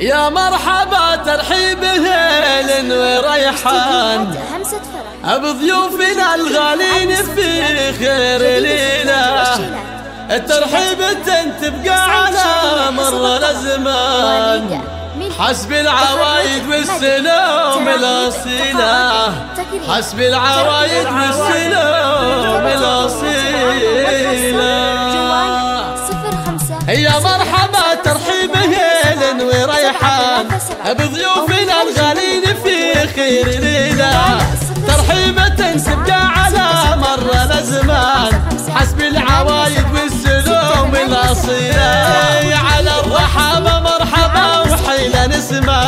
يا مرحبا ترحيب هيل وريحان بضيوفنا الغالين في خير ليلة. الترحيب تبقى على مر الزمان حسب العوايد والسلام الأصيلة، حسب العوايد والسلام الأصيلة. يا مرحبا ترحيب هيل وريحان بضيوفنا الغالين في خير ليلة. ترحيبة تبقى على مر الزمان حسب العوايد والسلوم الأصيلة. على الرحابة مرحبا وحيلة نسمة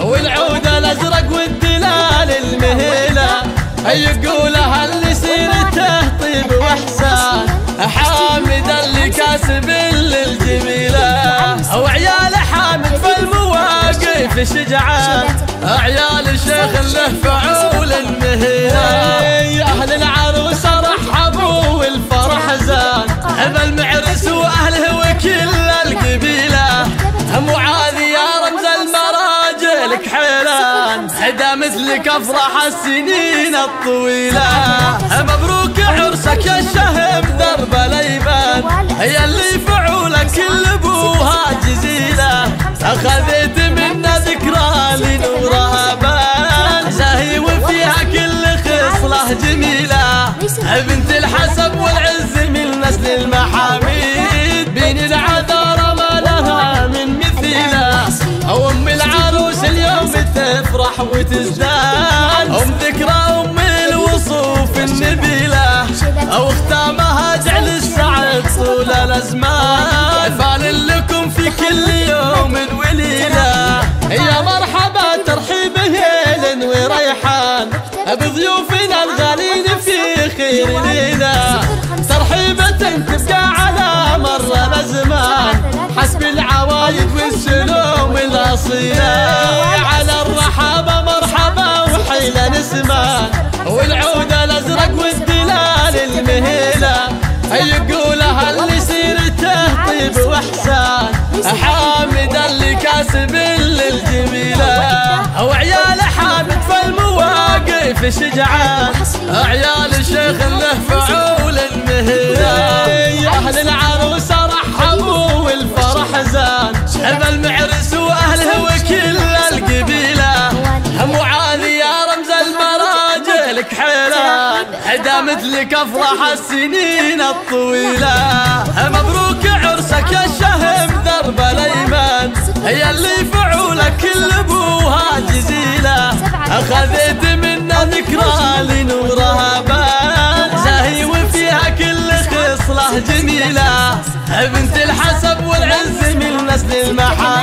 والعود الأزرق والدلال المهيلة. يقولها اللي سيرته طيب وإحسان حامد اللي كاسب الجميلة، وعيال حامد في المواقف شجعان، عيال الشيخ له فعول المهيلة. أهل العروس رحبوا والفرح زان أبا المعرس وأهله وكل القبيلة. معاذ يا رمز المراجل كحيلان عدا مثلك أفرح السنين الطويلة. مبروك عرسك يا الشهم درب ليبان يلي فعولك كل بوها جزيلة. أخذت منا ذكرى لنورها بان زاهي وفيها كل خصلة جميلة. بنت الحسب والعز من نسل المحاميد بين العذارى ما لها من مثيلة. أم العروس اليوم تفرح وتزدان أم ذكرى أم الوصوف النبيلة. أو ختامها جعل السعد طول الأزمان فال لكم في كل يوم وليلة. يا مرحبا ترحيب هيل وريحان بضيوفنا الغالين في خير ليلة. ترحيبة تبقى على مر الأزمان حسب العوايد والسلوم الأصيلة. على الرحابة مرحبا وحيلة نسمان والعود الأزرق والدلال المهيلة. يقولها اللي سيرته طيب وإحسان حامد اللي كاسب الجميلة، وعيال حامد في المواقف شجعان، عيال الشيخ له فعول المهيلة. أهل العروس رحبوا والفرح زان أبا المعرس وأهله وكل القبيلة. معاذ يا رمز المراجل كحيلان عدا مثلك أفرح السنين الطويلة. مبروك عرسك يا الشهم درب الأيمان يلي فعولك كل بوها جزيلة. أخذت منا ذكرى لنورها بان زاهي وفيها كل خصلة جميلة. بنت الحسب والعز من نسل المحا